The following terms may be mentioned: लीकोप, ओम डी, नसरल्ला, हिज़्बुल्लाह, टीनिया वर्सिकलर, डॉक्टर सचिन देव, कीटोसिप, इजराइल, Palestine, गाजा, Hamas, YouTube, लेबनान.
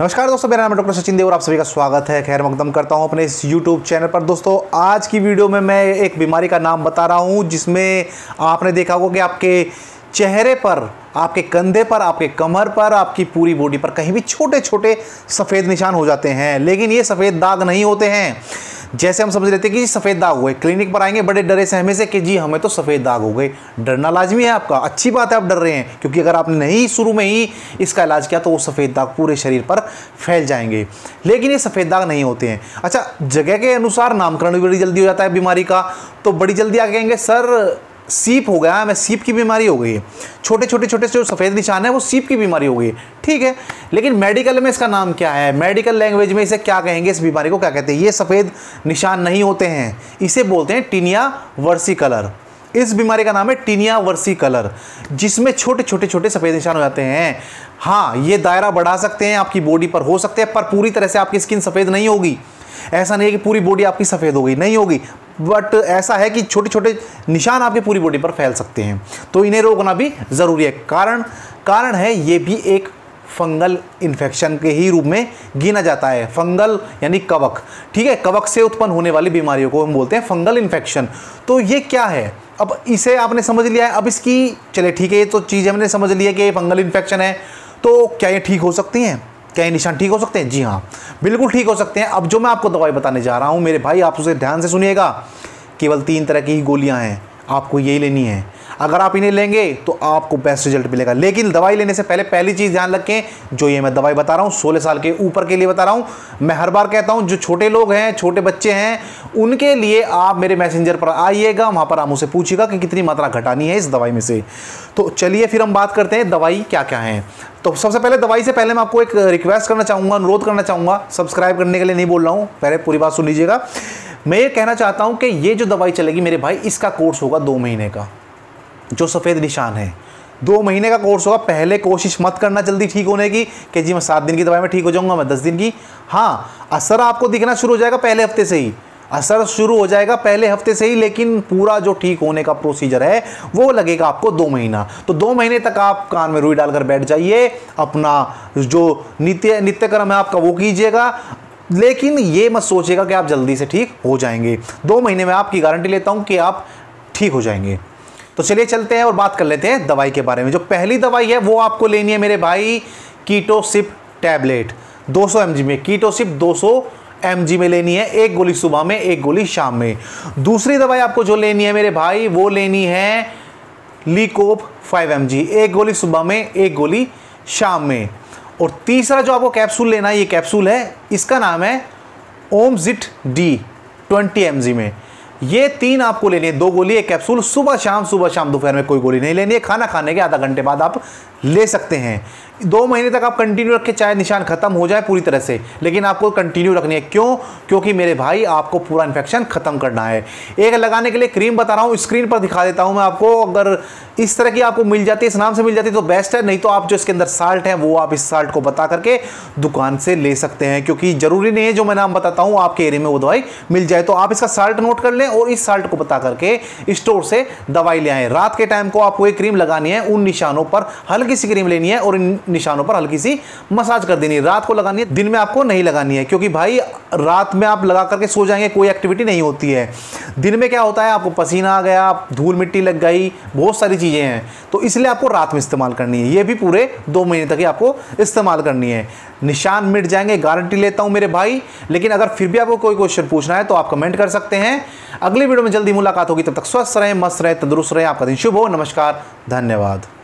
नमस्कार दोस्तों, मेरा नाम है डॉक्टर सचिन देव और आप सभी का स्वागत है, खैर मकदम करता हूं अपने इस YouTube चैनल पर। दोस्तों आज की वीडियो में मैं एक बीमारी का नाम बता रहा हूं जिसमें आपने देखा होगा कि आपके चेहरे पर, आपके कंधे पर, आपके कमर पर, आपकी पूरी बॉडी पर कहीं भी छोटे छोटे सफ़ेद निशान हो जाते हैं। लेकिन ये सफ़ेद दाग नहीं होते हैं जैसे हम समझ लेते हैं कि सफ़ेद दाग हुए। क्लिनिक पर आएंगे बड़े डरे सहमे से कि जी हमें तो सफ़ेद दाग हो गए। डरना लाजमी है आपका, अच्छी बात है आप डर रहे हैं, क्योंकि अगर आपने नहीं शुरू में ही इसका इलाज किया तो वो सफ़ेद दाग पूरे शरीर पर फैल जाएंगे। लेकिन ये सफ़ेद दाग नहीं होते हैं। अच्छा, जगह के अनुसार नामकरण भी बड़ी जल्दी हो जाता है बीमारी का, तो बड़ी जल्दी आ कहेंगे सर सीप हो गया, हमें सीप की बीमारी हो गई है। छोटे छोटे जो सफ़ेद निशान है वो सीप की बीमारी हो गई है, ठीक है। लेकिन मेडिकल में इसका नाम क्या है, मेडिकल लैंग्वेज में इसे क्या कहेंगे, इस बीमारी को क्या कहते हैं? ये सफ़ेद निशान नहीं होते हैं, इसे बोलते हैं टीनिया वर्सिकलर। इस बीमारी का नाम है टीनिया वर्सिकलर, जिसमें छोटे छोटे सफ़ेद निशान हो जाते हैं। हाँ, ये दायरा बढ़ा सकते हैं, आपकी बॉडी पर हो सकते हैं, पर पूरी तरह से आपकी स्किन सफ़ेद नहीं होगी। ऐसा नहीं है कि पूरी बॉडी आपकी सफ़ेद हो गई, नहीं होगी, बट ऐसा है कि छोटे छोटे निशान आपकी पूरी बॉडी पर फैल सकते हैं। तो इन्हें रोकना भी ज़रूरी है। कारण है ये भी एक फंगल इन्फेक्शन के ही रूप में गिना जाता है। फंगल यानी कवक, ठीक है, कवक से उत्पन्न होने वाली बीमारियों को हम बोलते हैं फंगल इन्फेक्शन। तो ये क्या है, अब इसे आपने समझ लिया है, अब इसकी चले ठीक है, ये तो चीज़ हमने समझ ली है कि ये फंगल इन्फेक्शन है। तो क्या ये ठीक हो सकती हैं, क्या ये निशान ठीक हो सकते हैं? जी हाँ, बिल्कुल ठीक हो सकते हैं। अब जो मैं आपको दवाई बताने जा रहा हूँ मेरे भाई, आप उसे ध्यान से सुनिएगा। केवल 3 तरह की ही गोलियाँ हैं, आपको यही लेनी है। अगर आप इन्हें लेंगे तो आपको बेस्ट रिजल्ट मिलेगा। लेकिन दवाई लेने से पहले पहली चीज़ ध्यान रखें, जो ये मैं दवाई बता रहा हूँ 16 साल के ऊपर के लिए बता रहा हूँ। मैं हर बार कहता हूँ जो छोटे लोग हैं, छोटे बच्चे हैं, उनके लिए आप मेरे मैसेंजर पर आइएगा, वहाँ पर आप मुझसे पूछिएगा कि कितनी मात्रा घटानी है इस दवाई में से। तो चलिए फिर हम बात करते हैं दवाई क्या क्या है। तो सबसे पहले दवाई से पहले मैं आपको एक रिक्वेस्ट करना चाहूँगा, अनुरोध करना चाहूँगा, सब्सक्राइब करने के लिए नहीं बोल रहा हूँ, पहले पूरी बात सुन लीजिएगा। मैं ये कहना चाहता हूँ कि ये जो दवाई चलेगी मेरे भाई, इसका कोर्स होगा 2 महीने का। जो सफ़ेद निशान है 2 महीने का कोर्स होगा। पहले कोशिश मत करना जल्दी ठीक होने की कि जी मैं 7 दिन की दवाई में ठीक हो जाऊँगा, मैं 10 दिन की। हाँ, असर आपको दिखना शुरू हो जाएगा पहले हफ्ते से ही, असर शुरू हो जाएगा पहले हफ्ते से ही, लेकिन पूरा जो ठीक होने का प्रोसीजर है वो लगेगा आपको 2 महीना। तो 2 महीने तक आप कान में रुई डालकर बैठ जाइए, अपना जो नित्यक्रम है आपका वो कीजिएगा, लेकिन ये मत सोचिएगा कि आप जल्दी से ठीक हो जाएंगे। 2 महीने में आपकी गारंटी लेता हूँ कि आप ठीक हो जाएंगे। तो चलिए चलते हैं और बात कर लेते हैं दवाई के बारे में। जो पहली दवाई है वो आपको लेनी है मेरे भाई कीटोसिप टैबलेट 200 mg में। कीटोसिप 200 mg में लेनी है, 1 गोली सुबह में, 1 गोली शाम में। दूसरी दवाई आपको जो लेनी है मेरे भाई, वो लेनी है लीकोप 5 mg, 1 गोली सुबह में, 1 गोली शाम में। और तीसरा जो आपको कैप्सूल लेना है, ये कैप्सूल है, इसका नाम है ओम डी 20 mg में। ये 3 आपको लेनी है, 2 गोली, 1 कैप्सूल, सुबह शाम, दोपहर में कोई गोली नहीं लेनी है। खाना खाने के आधा घंटे बाद आप ले सकते हैं। 2 महीने तक आप कंटिन्यू रखें, चाहे निशान खत्म हो जाए पूरी तरह से, लेकिन आपको कंटिन्यू रखनी है। क्यों? क्योंकि मेरे भाई आपको पूरा इन्फेक्शन खत्म करना है। एक लगाने के लिए क्रीम बता रहा हूँ, स्क्रीन पर दिखा देता हूँ मैं आपको। अगर इस तरह की आपको मिल जाती है, इस नाम से मिल जाती है तो बेस्ट है, नहीं तो आप जो इसके अंदर साल्ट है वो आप इस साल्ट को बता करके दुकान से ले सकते हैं, क्योंकि ज़रूरी नहीं है जो मैं नाम बताता हूँ आपके एरिया में वो दवाई मिल जाए। तो आप इसका साल्ट नोट कर लें और इस साल्ट को बता करके स्टोर से दवाई ले आएँ। रात के टाइम को आपको एक क्रीम लगानी है, उन निशानों पर हल्की सी क्रीम लेनी है और इन निशानों पर हल्की सी मसाज कर देनी है। रात को लगानी है, दिन में आपको नहीं लगानी है, क्योंकि भाई रात में आप लगा करके सो जाएंगे, कोई एक्टिविटी नहीं होती है। दिन में क्या होता है, आपको पसीना आ गया, धूल मिट्टी लग गई, बहुत सारी चीज़ें हैं, तो इसलिए आपको रात में इस्तेमाल करनी है। ये भी पूरे 2 महीने तक ही आपको इस्तेमाल करनी है। निशान मिट जाएंगे, गारंटी लेता हूँ मेरे भाई। लेकिन अगर फिर भी आपको कोई क्वेश्चन पूछना है तो आप कमेंट कर सकते हैं। अगली वीडियो में जल्दी मुलाकात होगी, तब तक स्वस्थ रहें, मस्त रहें, तंदुरुस्त रहें। आपका दिन शुभ हो। नमस्कार, धन्यवाद।